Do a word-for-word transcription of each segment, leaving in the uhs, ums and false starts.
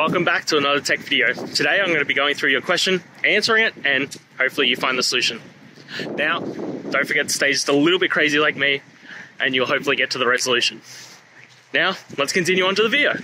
Welcome back to another tech video. Today I'm going to be going through your question, answering it, and hopefully you find the solution. Now, don't forget to stay just a little bit crazy like me, and you'll hopefully get to the resolution. Now, let's continue on to the video.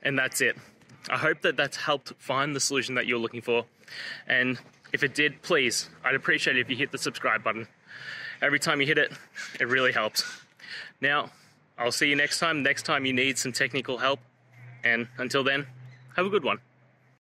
And that's it. I hope that that's helped find the solution that you're looking for. And if it did, please, I'd appreciate it if you hit the subscribe button. Every time you hit it, it really helps. Now, I'll see you next time. Next time you need some technical help. And until then, have a good one.